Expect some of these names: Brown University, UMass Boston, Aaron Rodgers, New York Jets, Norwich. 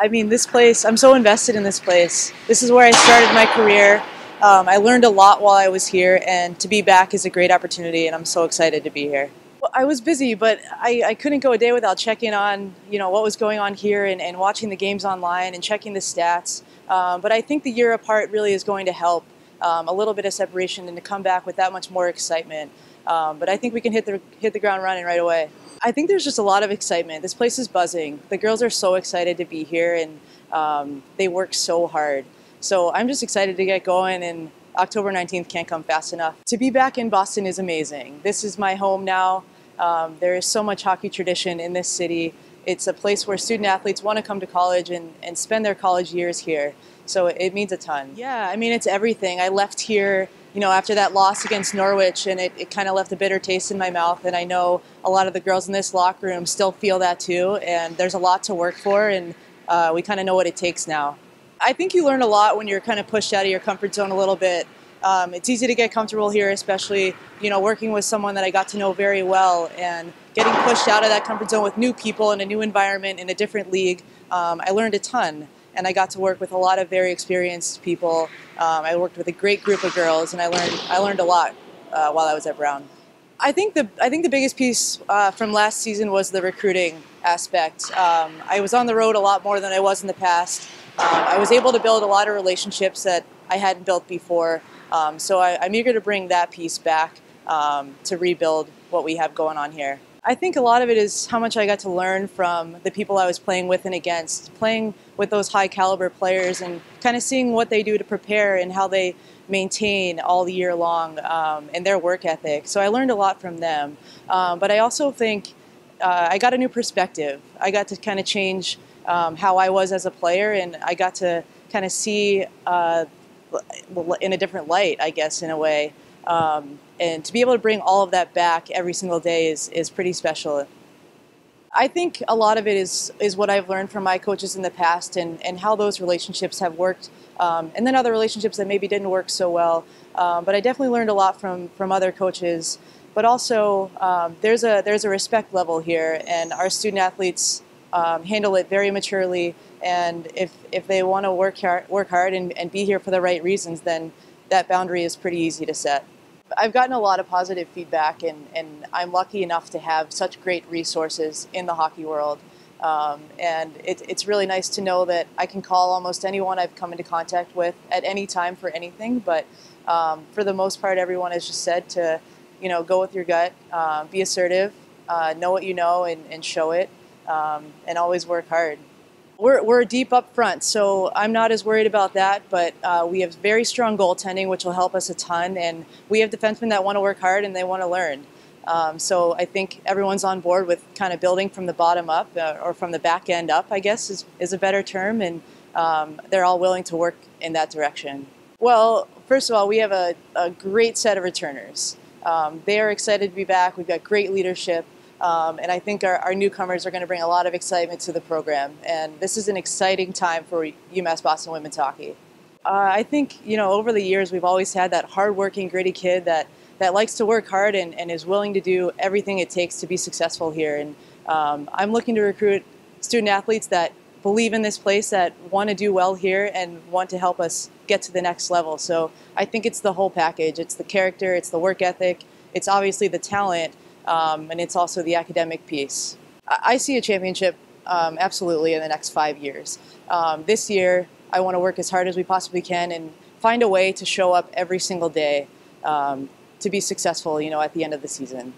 I mean, this place, I'm so invested in this place. This is where I started my career. I learned a lot while I was here, and to be back is a great opportunity, and I'm so excited to be here. Well, I was busy, but I couldn't go a day without checking on, what was going on here and watching the games online and checking the stats. But I think the year apart really is going to help a little bit of separation and to come back with that much more excitement. But I think we can hit the ground running right away. I think there's just a lot of excitement. This place is buzzing. The girls are so excited to be here, and they work so hard. So I'm just excited to get going, and October 19th can't come fast enough. To be back in Boston is amazing. This is my home now. There is so much hockey tradition in this city. It's a place where student-athletes want to come to college and spend their college years here. So it means a ton. Yeah, I mean, it's everything. I left here after that loss against Norwich, and it kind of left a bitter taste in my mouth, and I know a lot of the girls in this locker room still feel that too, and there's a lot to work for, and we kind of know what it takes now. I think you learn a lot when you're kind of pushed out of your comfort zone a little bit. It's easy to get comfortable here, especially working with someone that I got to know very well, and getting pushed out of that comfort zone with new people in a new environment in a different league. I learned a ton. And I got to work with a lot of very experienced people. I worked with a great group of girls, and I learned a lot while I was at Brown. I think the biggest piece from last season was the recruiting aspect. I was on the road a lot more than I was in the past. I was able to build a lot of relationships that I hadn't built before. So I'm eager to bring that piece back to rebuild what we have going on here. I think a lot of it is how much I got to learn from the people I was playing with and against, playing with those high caliber players and kind of seeing what they do to prepare and how they maintain all the year long and their work ethic. So I learned a lot from them. But I also think I got a new perspective. I got to kind of change how I was as a player, and I got to kind of see in a different light, I guess, in a way. And to be able to bring all of that back every single day is pretty special. I think a lot of it is what I've learned from my coaches in the past and how those relationships have worked, and then other relationships that maybe didn't work so well. But I definitely learned a lot from other coaches. But also, there's a respect level here, and our student-athletes handle it very maturely. And if they want to work hard and be here for the right reasons, then that boundary is pretty easy to set. I've gotten a lot of positive feedback, and I'm lucky enough to have such great resources in the hockey world. And it's really nice to know that I can call almost anyone I've come into contact with at any time for anything. But for the most part, everyone has just said to, go with your gut, be assertive, know what you know and show it, and always work hard. We're deep up front, so I'm not as worried about that, but we have very strong goaltending, which will help us a ton, and we have defensemen that want to work hard and they want to learn. So I think everyone's on board with kind of building from the bottom up, or from the back end up, I guess is a better term, and they're all willing to work in that direction. Well, first of all, we have a great set of returners. They are excited to be back. We've got great leadership. And I think our newcomers are going to bring a lot of excitement to the program. And this is an exciting time for UMass Boston women's hockey. I think, over the years, we've always had that hardworking, gritty kid that likes to work hard and is willing to do everything it takes to be successful here. And I'm looking to recruit student-athletes that believe in this place, that want to do well here and want to help us get to the next level. So I think it's the whole package. It's the character, it's the work ethic, it's obviously the talent, and it's also the academic piece. I see a championship absolutely in the next 5 years. This year, I want to work as hard as we possibly can and find a way to show up every single day to be successful, at the end of the season.